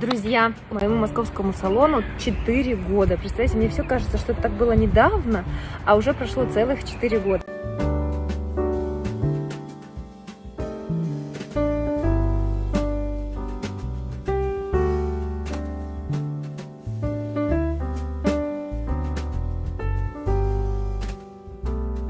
Друзья, моему московскому салону 4 года. Представляете, мне все кажется, что это так было недавно, а уже прошло целых 4 года.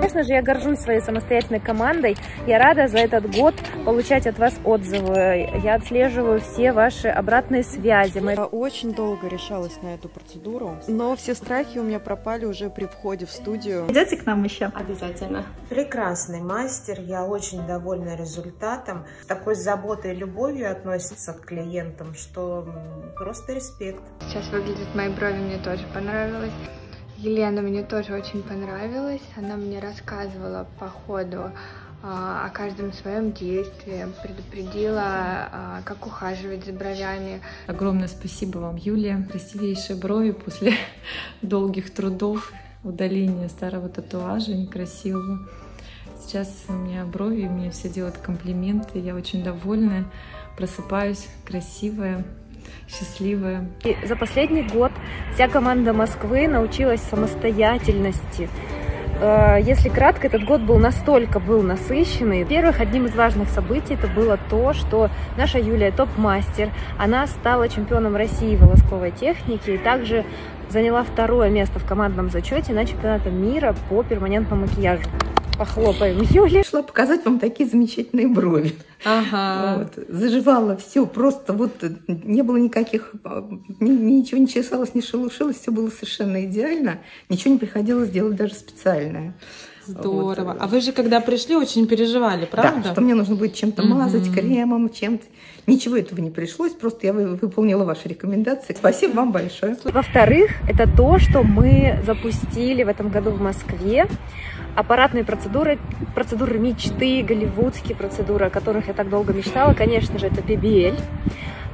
Конечно же, я горжусь своей самостоятельной командой. Я рада за этот год получать от вас отзывы. Я отслеживаю все ваши обратные связи. Я очень долго решалась на эту процедуру, но все страхи у меня пропали уже при входе в студию. Идете к нам еще? Обязательно. Прекрасный мастер. Я очень довольна результатом. С такой заботой и любовью относится к клиентам, что просто респект. Сейчас выглядят мои брови, мне тоже понравилось. Елена мне тоже очень понравилась, она мне рассказывала по ходу о каждом своем действии, предупредила, как ухаживать за бровями. Огромное спасибо вам, Юлия. Красивейшие брови после долгих трудов, удаления старого татуажа некрасивого. Сейчас у меня брови, мне все делают комплименты, я очень довольна, просыпаюсь красивая. Счастливая. И за последний год вся команда Москвы научилась самостоятельности. Если кратко, этот год был настолько насыщенный. Во-первых, одним из важных событий это было то, что наша Юлия топ-мастер. Она стала чемпионом России в волосковой технике и также заняла 2-е место в командном зачете на чемпионате мира по перманентному макияжу. Похлопаем Юле. Шла показать вам такие замечательные брови. Ага. Вот. Заживала все, просто вот не было никаких, ничего не чесалось, не шелушилось, все было совершенно идеально. Ничего не приходилось делать даже специальное. Здорово. Вот. А вы же, когда пришли, очень переживали, правда? Да, что мне нужно будет чем-то мазать, кремом, чем-то. Ничего этого не пришлось, просто я выполнила ваши рекомендации. Спасибо вам большое. Во-вторых, это то, что мы запустили в этом году в Москве. Аппаратные процедуры, процедуры мечты, голливудские процедуры, о которых я так долго мечтала, конечно же, это ПБЛ.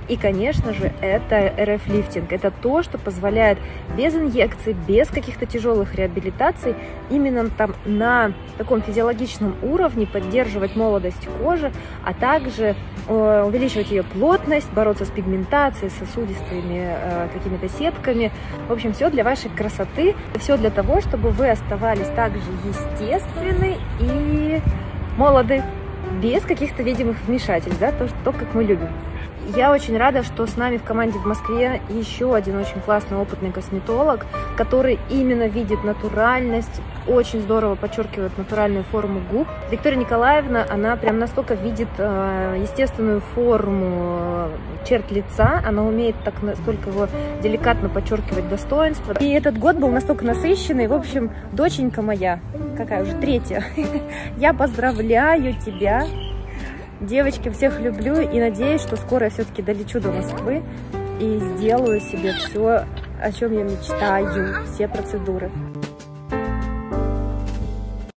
И, конечно же, это RF-лифтинг. Это то, что позволяет без инъекций, без каких-то тяжелых реабилитаций, именно там на таком физиологичном уровне поддерживать молодость кожи, а также увеличивать ее плотность, бороться с пигментацией, сосудистыми какими-то сетками. В общем, все для вашей красоты. Все для того, чтобы вы оставались также естественны и молоды, без каких-то видимых вмешательств, да, то, как мы любим. Я очень рада, что с нами в команде в Москве еще один очень классный опытный косметолог, который именно видит натуральность, очень здорово подчеркивает натуральную форму губ. Виктория Николаевна, она прям настолько видит естественную форму черт лица, она умеет так настолько его деликатно подчеркивать достоинство. И этот год был настолько насыщенный, в общем, доченька моя, какая уже 3-я, я поздравляю тебя. Девочки, всех люблю и надеюсь, что скоро я все-таки долечу до Москвы и сделаю себе все, о чем я мечтаю, все процедуры.